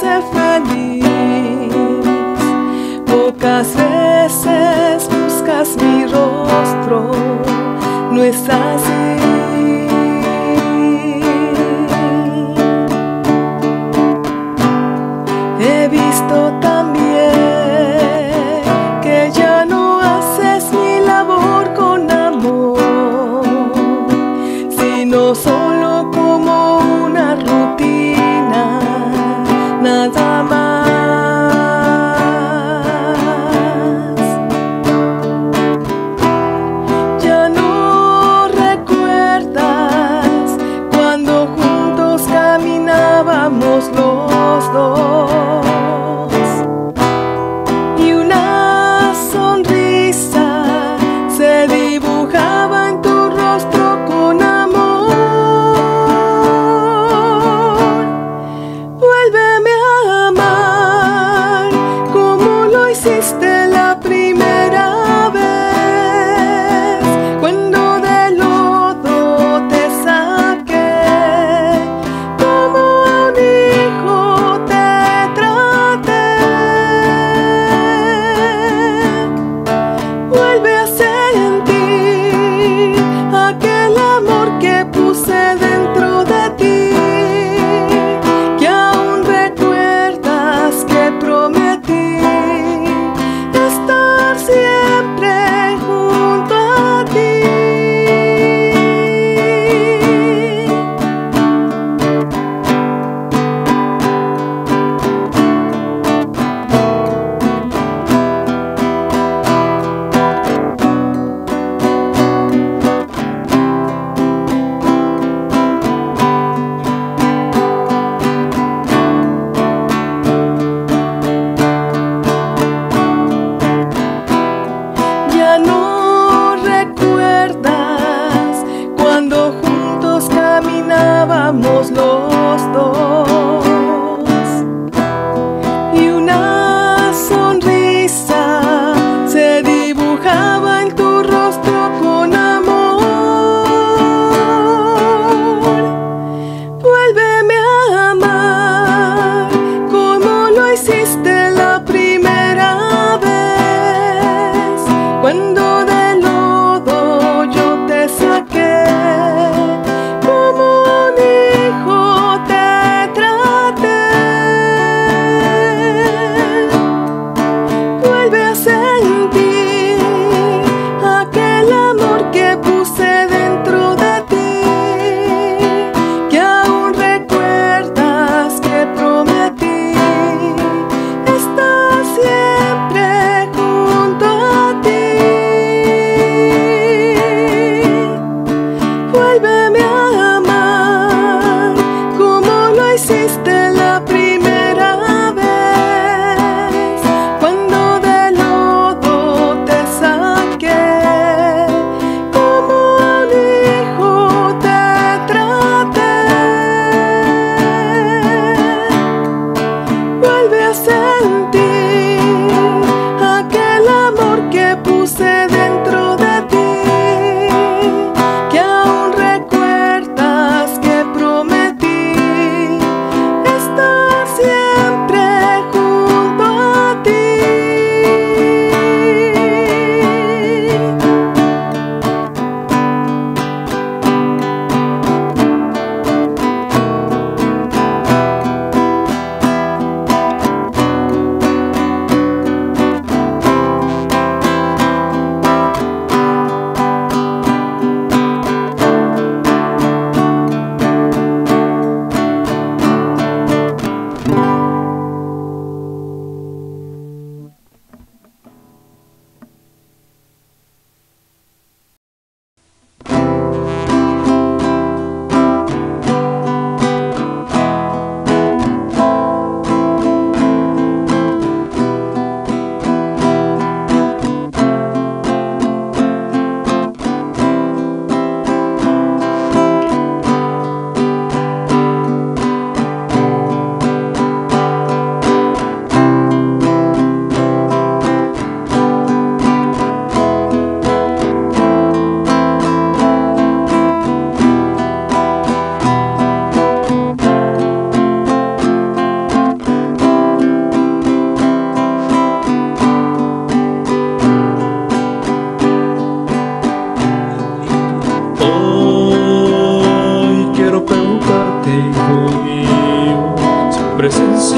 ser feliz. Pocas veces buscas mi rostro, no es así. He visto también que ya no haces mi labor con amor, sino solo como una rutina, nada más. Ya no recuerdas cuando juntos caminábamos los dos. Caminábamos los dos y una sonrisa se dibujaba en tu rostro con amor. Vuélveme a amar como lo hiciste la primera vez, cuando de lodo yo te saqué.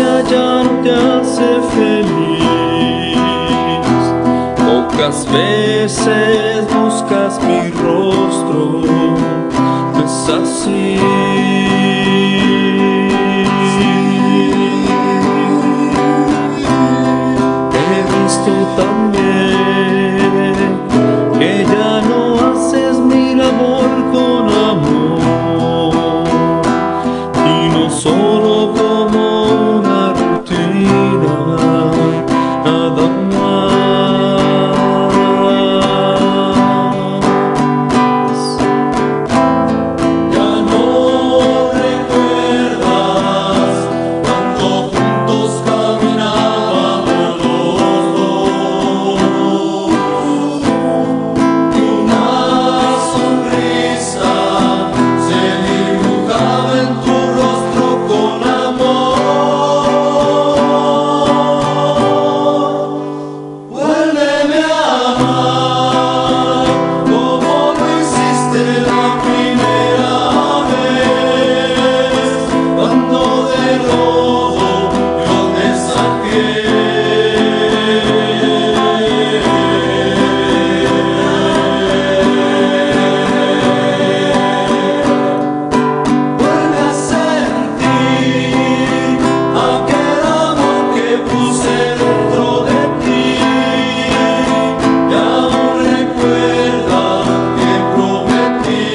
hallar te hace feliz. Pocas veces buscas mi rostro, no es así. He visto también que ya no haces mil amor con amor, sino solo como una rutina, nada más. Ya no recuerdas cuando juntos caminábamos los dos, y una sonrisa se dibujaba en tu rostro con amor. Vuélveme a amar como lo hiciste la primera vez, cuando de robo yo te saqué. Vuelve a sentir aquel amor que puse dentro de ti, y aún recuerda que prometí.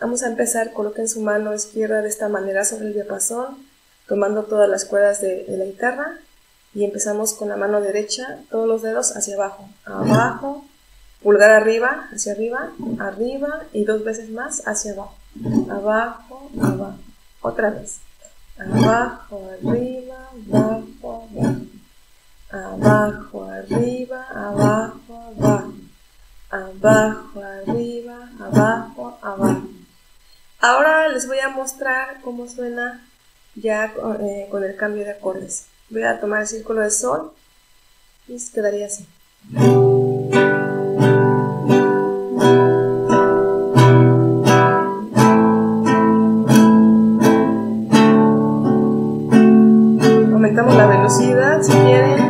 Vamos a empezar. Coloquen su mano izquierda de esta manera sobre el diapasón, tomando todas las cuerdas de la guitarra, y empezamos con la mano derecha, todos los dedos hacia abajo, abajo, pulgar arriba, hacia arriba, arriba, y dos veces más hacia abajo, abajo, abajo, otra vez, abajo, arriba, abajo, abajo, abajo, arriba, abajo, abajo, abajo, arriba, abajo, abajo. Ahora les voy a mostrar cómo suena ya con el cambio de acordes. Voy a tomar el círculo de sol y quedaría así. Aumentamos la velocidad si quieren.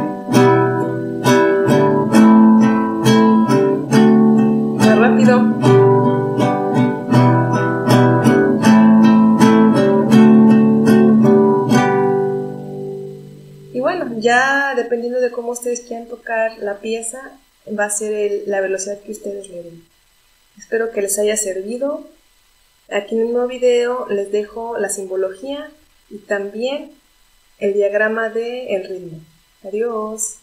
Más rápido. Ya dependiendo de cómo ustedes quieran tocar la pieza, va a ser la velocidad que ustedes le den. Espero que les haya servido. Aquí en el nuevo video les dejo la simbología y también el diagrama del ritmo. Adiós.